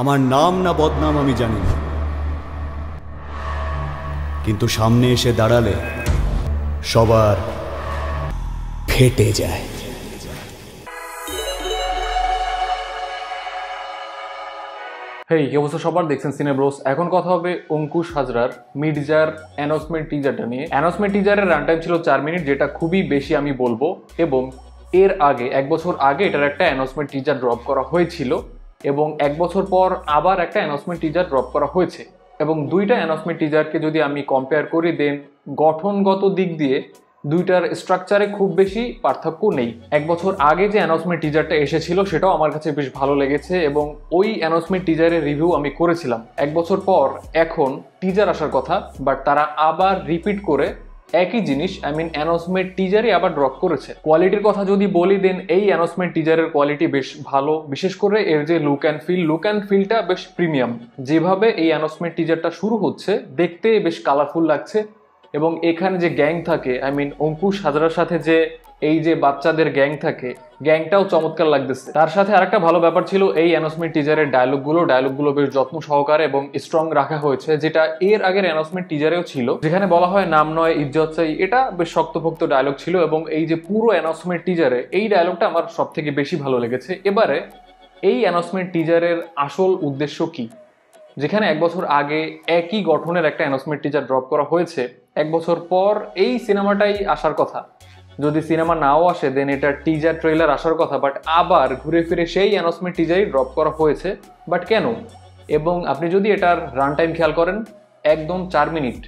আমার নাম না বদনাম আমি জানি না, কিন্তু সামনে এসে দাঁড়ালে সবার ফেটে যায়। হেই, কি অবস্থা সবার, দেখছেন সিনে ব্রোস। এখন কথা হবে অঙ্কুশ হাজরার মির্জার অ্যানাউন্সমেন্ট টিজারটা নিয়ে। অ্যানাউন্সমেন্ট টিজারের রান টাইম ছিল 4 মিনিট, যেটা খুবই বেশি আমি বলবো। এবং এর আগে 1 বছর আগে এটার একটা অ্যানাউন্সমেন্ট টিজার ড্রপ করা হয়েছিল, এবং 1 বছর পর আবার একটা অ্যানাউন্সমেন্ট টিজার ড্রপ করা হয়েছে। এবং দুইটা অ্যানাউন্সমেন্ট টিজারকে যদি আমি কম্পেয়ার করি, দেন গঠনগত দিক দিয়ে দুইটার স্ট্রাকচারে খুব বেশি পার্থক্য নেই। 1 বছর আগে যে অ্যানাউন্সমেন্ট টিজারটা এসেছিল সেটাও আমার কাছে বেশ ভালো লেগেছে, এবং ওই অ্যানাউন্সমেন্ট টিজারের রিভিউ আমি করেছিলাম। 1 বছর পর এখন টিজার আসার কথা, বাট তারা আবার রিপিট করে একই জিনিস, আই মিন অ্যানাউন্সমেন্ট টিজারই আবার ড্রপ করেছে। কোয়ালিটির কথা যদি বলি, দেন এই অ্যানাউন্সমেন্ট টিজারের কোয়ালিটি বেশ ভালো, বিশেষ করে এর যে লুক অ্যান্ড ফিলটা বেশ প্রিমিয়াম। যেভাবে এই অ্যানাউন্সমেন্ট টিজারটা শুরু হচ্ছে দেখতে বেশ কালারফুল লাগছে, এবং এখানে যে গ্যাং থাকে, আই মিন অঙ্কুশ হাজরার সাথে যে এই যে বাচ্চাদের গ্যাং থাকে, গ্যাংটাও চমৎকার লাগতেছে। তার সাথে আরেকটা ভালো ব্যাপার ছিল এই অ্যানাউন্সমেন্ট টিজারের ডায়লগগুলো বেশ যত্ন সহকারে এবং স্ট্রং রাখা হয়েছে, যেটা এর আগের অ্যানাউন্সমেন্ট টিজারেও ছিল, যেখানে বলা হয় নাম নয় ইজ্জত চাই। এটা বেশ শক্তপোক্ত ডায়লগ ছিল, এবং এই যে পুরো অ্যানাউন্সমেন্ট টিজারে এই ডায়লগটা আমার সব থেকে বেশি ভালো লেগেছে। এবারে এই অ্যানাউন্সমেন্ট টিজারের আসল উদ্দেশ্য কি? যেখানে 1 বছর আগে একই গঠনের একটা অ্যানাউন্সমেন্ট টিজার ড্রপ করা হয়েছে, 1 বছর পর এই সিনেমাটাই আসার কথা। যদি সিনেমা নাও আসে, দেন এটা টিজার ট্রেলার আসার কথা, বাট আবার ঘুরে ফিরে সেই অ্যানাউন্সমেন্ট টিজারই ড্রপ করা হয়েছে। বাট কেন? এবং আপনি যদি এটার রান টাইম খেয়াল করেন, একদম 4 মিনিট।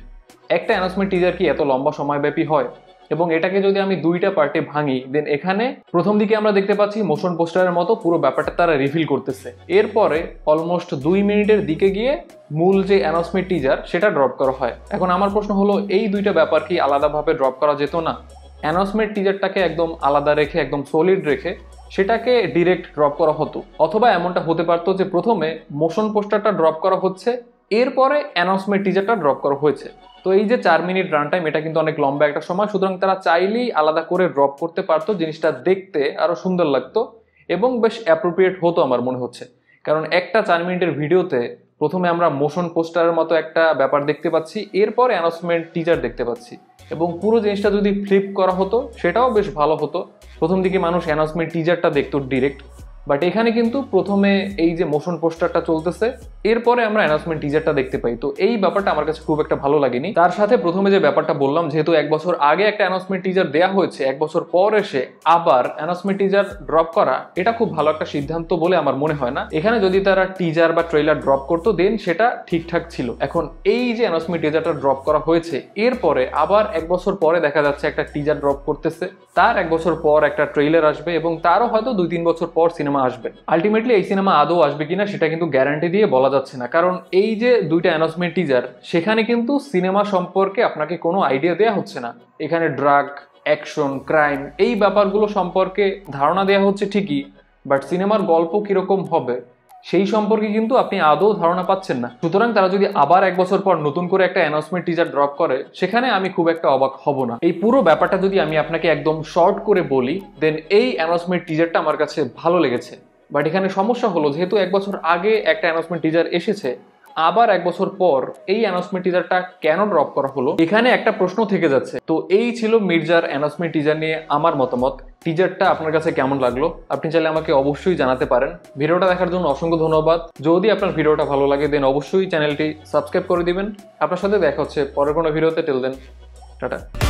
একটা অ্যানাউন্সমেন্ট টিজার কি এত লম্বা সময়ব্যাপী হয়? এবং এটাকে যদি আমি দুইটা পার্টে ভাঙি, দেন এখানে প্রথম দিকে আমরা দেখতে পাচ্ছি মোশন পোস্টারের মতো পুরো ব্যাপারটা তারা রিফিল করতেছে। এরপরে অলমোস্ট 2 মিনিটের দিকে গিয়ে মূল যে অ্যানাউন্সমেন্ট টিজার সেটা ড্রপ করা হয়। এখন আমার প্রশ্ন হলো, এই দুইটা ব্যাপার কি আলাদাভাবে ড্রপ করা যেত না? অ্যানাউন্সমেন্ট টিজারটাকে একদম আলাদা রেখে, একদম সলিড রেখে সেটাকে ডিরেক্ট ড্রপ করা হতো। অথবা এমনটা হতে পারতো যে প্রথমে মোশন পোস্টারটা ড্রপ করা হচ্ছে, এরপরে অ্যানাউন্সমেন্ট টিজারটা ড্রপ করা হয়েছে। তো এই যে 4 মিনিট রান টাইম, এটা কিন্তু অনেক লম্বা একটা সময়, সুতরাং তারা চাইলেই আলাদা করে ড্রপ করতে পারতো। জিনিসটা দেখতে আরও সুন্দর লাগতো এবং বেশ অ্যাপ্রোপ্রিয়েট হতো আমার মনে হচ্ছে। কারণ একটা 4 মিনিটের ভিডিওতে প্রথমে আমরা মোশন পোস্টারের মতো একটা ব্যাপার দেখতে পাচ্ছি, এরপর অ্যানাউন্সমেন্ট টিজার দেখতে পাচ্ছি, এবং পুরো জিনিসটা যদি ফ্লিপ করা হতো সেটাও বেশ ভালো হতো। প্রথম দিকে মানুষ অ্যানাউন্সমেন্ট টিজারটা দেখতো ডিরেক্ট, বাট এখানে কিন্তু প্রথমে এই যে মোশন পোস্টারটা চলতেছে, এরপরে আমরা অ্যানাউন্সমেন্ট টিজারটা দেখতে পাই। তো এই ব্যাপারটা আমার কাছে খুব একটা ভালো লাগেনি। তার সাথে প্রথমে যে ব্যাপারটা বললাম, যেহেতু 1 বছর আগে একটা অ্যানাউন্সমেন্ট টিজার দেওয়া হয়েছে, 1 বছর পর এসে আবার অ্যানাউন্সমেন্ট টিজার ড্রপ করা এটা খুব ভালো একটা সিদ্ধান্ত বলে আমার মনে হয় না। এখানে যদি তারা টিজার বা ট্রেলার ড্রপ করতো, দেন সেটা ঠিকঠাক ছিল। এখন এই যে অ্যানাউন্সমেন্ট টিজারটা ড্রপ করা হয়েছে, এরপরে আবার 1 বছর পরে দেখা যাচ্ছে একটা টিজার ড্রপ করতেছে, তার 1 বছর পর একটা ট্রেলার আসবে, এবং তারও হয়তো 2-3 বছর পর সিনেমা আসবে। আলটিমেটলি এই সিনেমা আদৌ আসবে কিনা সেটা কিন্তু গ্যারান্টি দিয়ে বলা যাচ্ছে না, কারণ এই যে দুইটা অ্যানাউন্সমেন্ট টিজার সেখানে কিন্তু সিনেমা সম্পর্কে আপনাকে কোনো আইডিয়া দেওয়া হচ্ছে না। এখানে ড্রাগ, অ্যাকশন, ক্রাইম এই ব্যাপারগুলো সম্পর্কে ধারণা দেওয়া হচ্ছে ঠিকই, বাট সিনেমার গল্প কীরকম হবে সেই সম্পর্কে কিন্তু আপনি আদৌ ধারণা পাচ্ছেন না। সুতরাং তারা যদি আবার 1 বছর পর নতুন করে একটা অ্যানাউন্সমেন্ট টিজার ড্রপ করে, সেখানে আমি খুব একটা অবাক হব না। এই পুরো ব্যাপারটা যদি আমি আপনাকে একদম শর্ট করে বলি, দেন এই অ্যানাউন্সমেন্ট টিজারটা আমার কাছে ভালো লেগেছে। বাট এখানে সমস্যা হলো, যেহেতু 1 বছর আগে একটা অ্যানাউন্সমেন্ট টিজার এসেছে, আবার 1 বছর পর এই অ্যানাউন্সমেন্ট টিজারটা কেন ড্রপ করা হলো, এখানে একটা প্রশ্ন থেকে যাচ্ছে। তো এই ছিল মির্জার অ্যানাউন্সমেন্ট টিজার নিয়ে আমার মতামত। টিজারটা আপনার কাছে কেমন লাগলো আপনি চাইলে আমাকে অবশ্যই জানাতে পারেন। ভিডিওটা দেখার জন্য অসংখ্য ধন্যবাদ। যদি আপনার ভিডিওটা ভালো লাগে, দেন অবশ্যই চ্যানেলটি সাবস্ক্রাইব করে দিবেন। আপনার সাথে দেখা হচ্ছে পরের কোনো ভিডিওতে। Till then, tata.